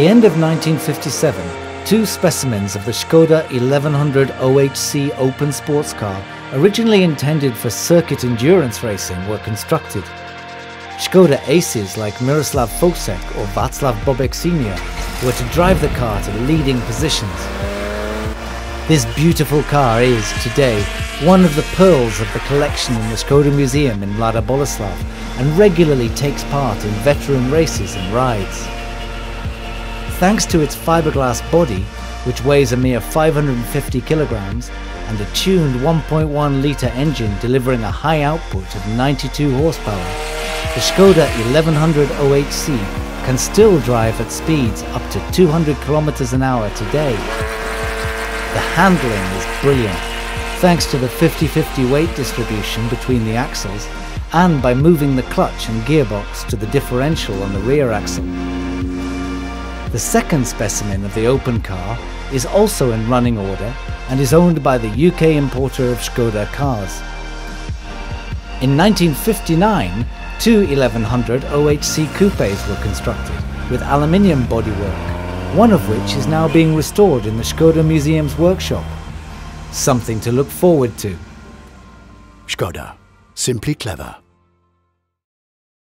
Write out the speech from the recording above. the end of 1957, two specimens of the Škoda 1100 OHC open sports car, originally intended for circuit endurance racing, were constructed. Škoda aces like Miroslav Fousek or Václav Bobek Sr. were to drive the car to leading positions. This beautiful car is, today, one of the pearls of the collection in the Škoda Museum in Mladá Boleslav, and regularly takes part in veteran races and rides. Thanks to its fiberglass body, which weighs a mere 550 kilograms, and a tuned 1.1-litre engine delivering a high output of 92 horsepower, the Škoda 1100 OHC can still drive at speeds up to 200 kilometers an hour today. The handling is brilliant, thanks to the 50-50 weight distribution between the axles and by moving the clutch and gearbox to the differential on the rear axle. The second specimen of the open car is also in running order and is owned by the UK importer of Škoda cars. In 1959, two 1100 OHC coupes were constructed with aluminium bodywork, one of which is now being restored in the Škoda Museum's workshop. Something to look forward to. Škoda. Simply clever.